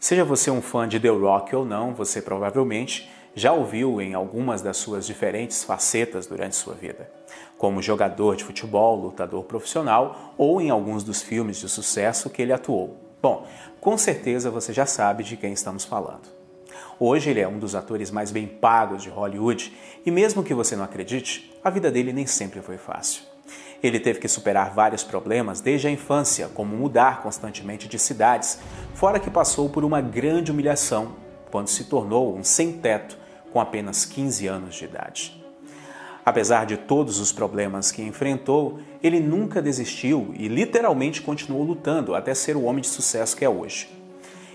Seja você um fã de The Rock ou não, você provavelmente já o viu em algumas das suas diferentes facetas durante sua vida, como jogador de futebol, lutador profissional ou em alguns dos filmes de sucesso que ele atuou. Bom, com certeza você já sabe de quem estamos falando. Hoje ele é um dos atores mais bem pagos de Hollywood e mesmo que você não acredite, a vida dele nem sempre foi fácil. Ele teve que superar vários problemas desde a infância, como mudar constantemente de cidades, fora que passou por uma grande humilhação quando se tornou um sem-teto com apenas 15 anos de idade. Apesar de todos os problemas que enfrentou, ele nunca desistiu e literalmente continuou lutando até ser o homem de sucesso que é hoje.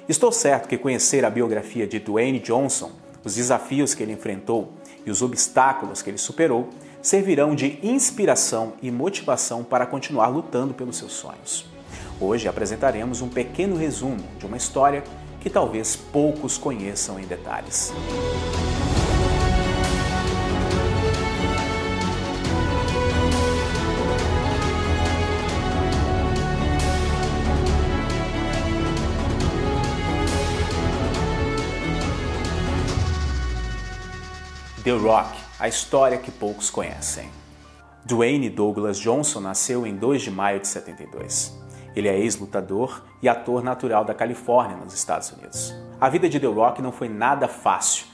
Estou certo que conhecer a biografia de Dwayne Johnson, os desafios que ele enfrentou e os obstáculos que ele superou, servirão de inspiração e motivação para continuar lutando pelos seus sonhos. Hoje apresentaremos um pequeno resumo de uma história que talvez poucos conheçam em detalhes. The Rock, a história que poucos conhecem. Dwayne Douglas Johnson nasceu em 2 de maio de 72. Ele é ex-lutador e ator natural da Califórnia, nos Estados Unidos. A vida de The Rock não foi nada fácil.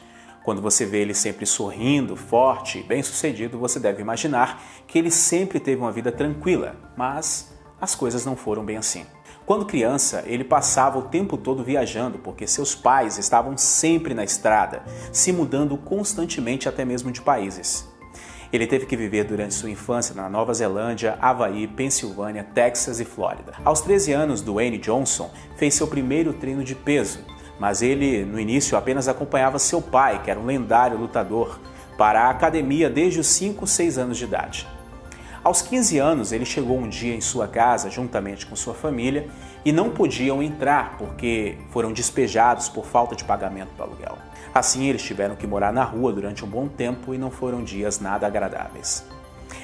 Quando você vê ele sempre sorrindo, forte e bem-sucedido, você deve imaginar que ele sempre teve uma vida tranquila, mas as coisas não foram bem assim. Quando criança, ele passava o tempo todo viajando, porque seus pais estavam sempre na estrada, se mudando constantemente até mesmo de países. Ele teve que viver durante sua infância na Nova Zelândia, Havaí, Pensilvânia, Texas e Flórida. Aos 13 anos, Dwayne Johnson fez seu primeiro treino de peso, mas ele, no início, apenas acompanhava seu pai, que era um lendário lutador, para a academia desde os 5, 6 anos de idade. Aos 15 anos, ele chegou um dia em sua casa, juntamente com sua família, e não podiam entrar porque foram despejados por falta de pagamento do aluguel. Assim, eles tiveram que morar na rua durante um bom tempo e não foram dias nada agradáveis.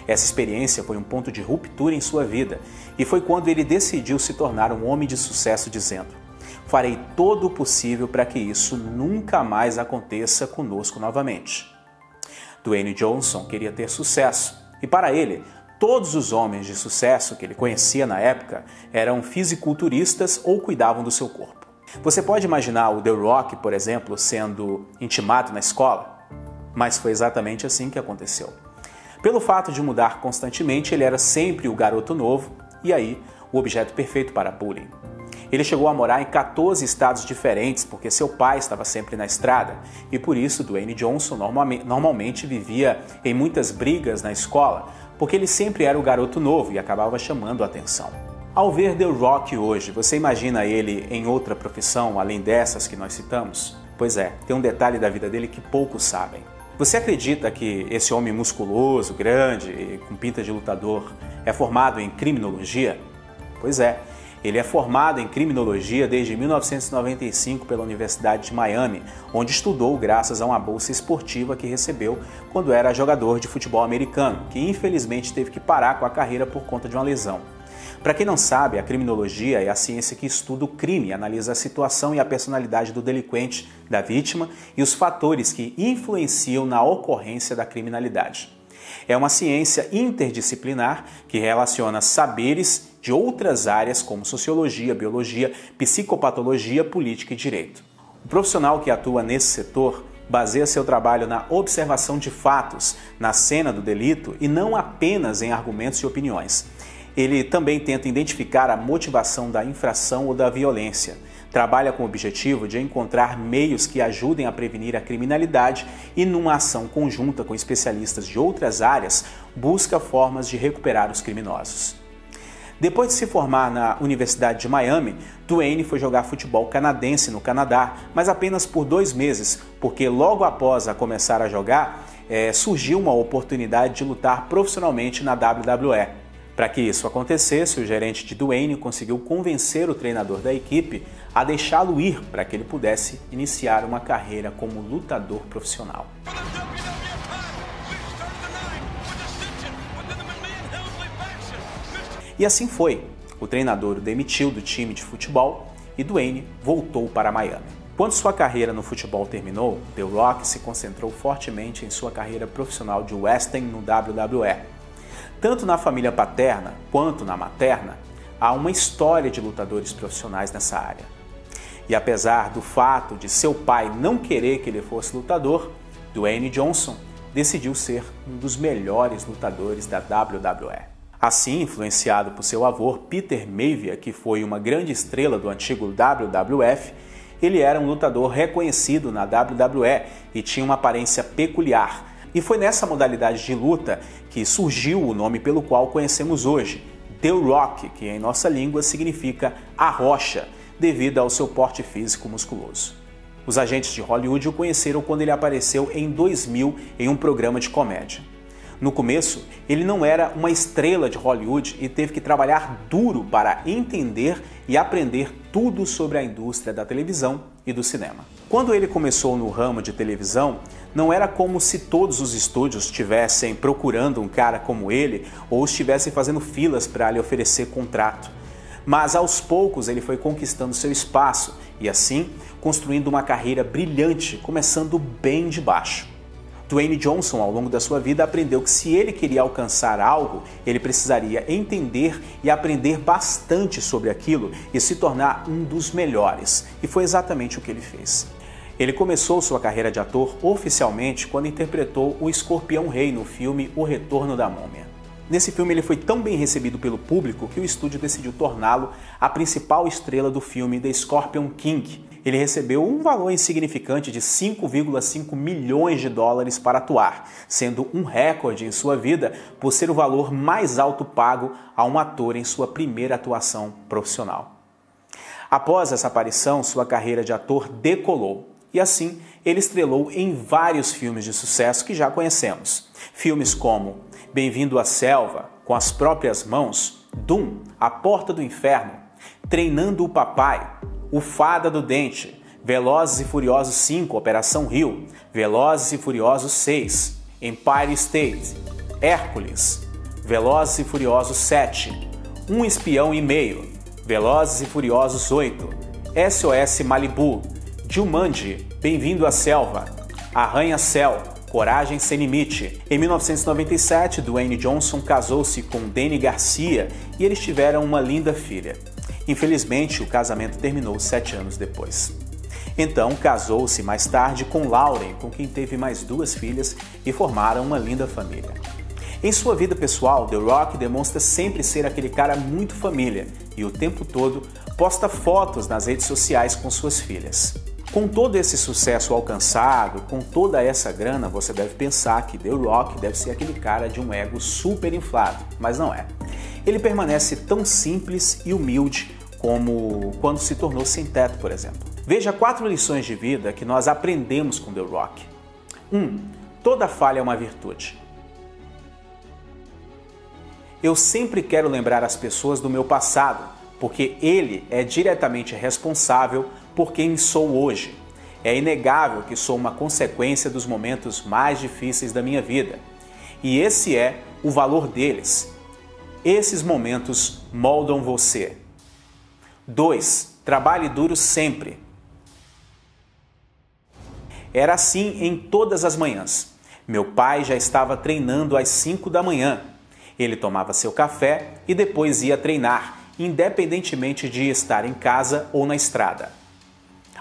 Essa experiência foi um ponto de ruptura em sua vida, e foi quando ele decidiu se tornar um homem de sucesso dizendo: "Farei todo o possível para que isso nunca mais aconteça conosco novamente." Dwayne Johnson queria ter sucesso, e para ele, todos os homens de sucesso que ele conhecia na época eram fisiculturistas ou cuidavam do seu corpo. Você pode imaginar o The Rock, por exemplo, sendo intimado na escola? Mas foi exatamente assim que aconteceu. Pelo fato de mudar constantemente, ele era sempre o garoto novo e aí o objeto perfeito para bullying. Ele chegou a morar em 14 estados diferentes porque seu pai estava sempre na estrada e por isso Dwayne Johnson normalmente vivia em muitas brigas na escola, porque ele sempre era o garoto novo e acabava chamando a atenção. Ao ver The Rock hoje, você imagina ele em outra profissão além dessas que nós citamos? Pois é, tem um detalhe da vida dele que poucos sabem. Você acredita que esse homem musculoso, grande e com pinta de lutador é formado em criminologia? Pois é, ele é formado em criminologia desde 1995 pela Universidade de Miami, onde estudou graças a uma bolsa esportiva que recebeu quando era jogador de futebol americano, que infelizmente teve que parar com a carreira por conta de uma lesão. Para quem não sabe, a criminologia é a ciência que estuda o crime, analisa a situação e a personalidade do delinquente, da vítima e os fatores que influenciam na ocorrência da criminalidade. É uma ciência interdisciplinar que relaciona saberes de outras áreas como sociologia, biologia, psicopatologia, política e direito. O profissional que atua nesse setor baseia seu trabalho na observação de fatos, na cena do delito e não apenas em argumentos e opiniões. Ele também tenta identificar a motivação da infração ou da violência. Trabalha com o objetivo de encontrar meios que ajudem a prevenir a criminalidade e, numa ação conjunta com especialistas de outras áreas, busca formas de recuperar os criminosos. Depois de se formar na Universidade de Miami, Dwayne foi jogar futebol canadense no Canadá, mas apenas por 2 meses, porque logo após começar a jogar, surgiu uma oportunidade de lutar profissionalmente na WWE. Para que isso acontecesse, o gerente de Dwayne conseguiu convencer o treinador da equipe a deixá-lo ir para que ele pudesse iniciar uma carreira como lutador profissional. E assim foi. O treinador o demitiu do time de futebol e Dwayne voltou para Miami. Quando sua carreira no futebol terminou, The Rock se concentrou fortemente em sua carreira profissional de wrestling no WWE. Tanto na família paterna quanto na materna, há uma história de lutadores profissionais nessa área. E apesar do fato de seu pai não querer que ele fosse lutador, Dwayne Johnson decidiu ser um dos melhores lutadores da WWE. Assim, influenciado por seu avô Peter Maivia, que foi uma grande estrela do antigo WWF, ele era um lutador reconhecido na WWE e tinha uma aparência peculiar. E foi nessa modalidade de luta que surgiu o nome pelo qual conhecemos hoje, The Rock, que em nossa língua significa a rocha, devido ao seu porte físico musculoso. Os agentes de Hollywood o conheceram quando ele apareceu em 2000 em um programa de comédia. No começo, ele não era uma estrela de Hollywood e teve que trabalhar duro para entender e aprender tudo sobre a indústria da televisão e do cinema. Quando ele começou no ramo de televisão, não era como se todos os estúdios estivessem procurando um cara como ele ou estivessem fazendo filas para lhe oferecer contrato. Mas aos poucos ele foi conquistando seu espaço e assim construindo uma carreira brilhante, começando bem de baixo. Dwayne Johnson, ao longo da sua vida, aprendeu que se ele queria alcançar algo, ele precisaria entender e aprender bastante sobre aquilo e se tornar um dos melhores. E foi exatamente o que ele fez. Ele começou sua carreira de ator oficialmente quando interpretou o Escorpião Rei no filme O Retorno da Mômia. Nesse filme ele foi tão bem recebido pelo público que o estúdio decidiu torná-lo a principal estrela do filme The Scorpion King. Ele recebeu um valor insignificante de 5,5 milhões de dólares para atuar, sendo um recorde em sua vida por ser o valor mais alto pago a um ator em sua primeira atuação profissional. Após essa aparição, sua carreira de ator decolou. E assim, ele estrelou em vários filmes de sucesso que já conhecemos. Filmes como Bem-vindo à Selva, Com as Próprias Mãos, Doom, A Porta do Inferno, Treinando o Papai, O Fada do Dente, Velozes e Furiosos 5, Operação Rio, Velozes e Furiosos 6, Empire State, Hércules, Velozes e Furiosos 7, Um Espião e Meio, Velozes e Furiosos 8, SOS Malibu, Jumanji, Bem-vindo à Selva, Arranha-Céu, Coragem Sem Limite. Em 1997, Dwayne Johnson casou-se com Dany Garcia e eles tiveram uma linda filha. Infelizmente, o casamento terminou 7 anos depois. Então, casou-se mais tarde com Lauren, com quem teve mais 2 filhas e formaram uma linda família. Em sua vida pessoal, The Rock demonstra sempre ser aquele cara muito família e o tempo todo posta fotos nas redes sociais com suas filhas. Com todo esse sucesso alcançado, com toda essa grana, você deve pensar que The Rock deve ser aquele cara de um ego super inflado, mas não é. Ele permanece tão simples e humilde como quando se tornou sem teto, por exemplo. Veja 4 lições de vida que nós aprendemos com The Rock. 1. Toda falha é uma virtude. Eu sempre quero lembrar as pessoas do meu passado, porque ele é diretamente responsável por quem sou hoje. É inegável que sou uma consequência dos momentos mais difíceis da minha vida. E esse é o valor deles. Esses momentos moldam você. 2. Trabalhe duro sempre. Era assim em todas as manhãs. Meu pai já estava treinando às 5 da manhã. Ele tomava seu café e depois ia treinar, independentemente de estar em casa ou na estrada.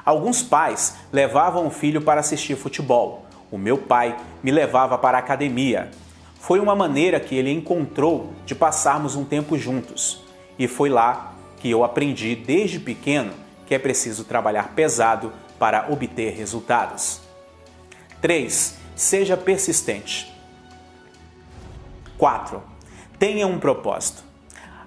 Alguns pais levavam o filho para assistir futebol. O meu pai me levava para a academia. Foi uma maneira que ele encontrou de passarmos um tempo juntos. E foi lá que eu aprendi desde pequeno que é preciso trabalhar pesado para obter resultados. 3. Seja persistente. 4. Tenha um propósito.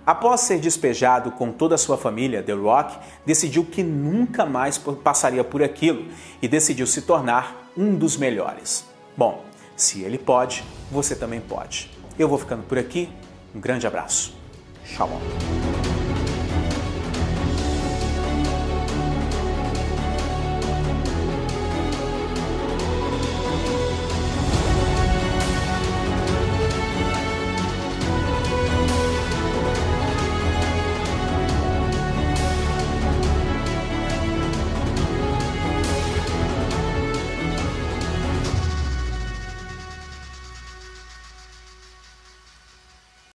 Após ser despejado com toda a sua família, The Rock decidiu que nunca mais passaria por aquilo e decidiu se tornar um dos melhores. Bom, se ele pode, você também pode. Eu vou ficando por aqui. Um grande abraço. Shalom.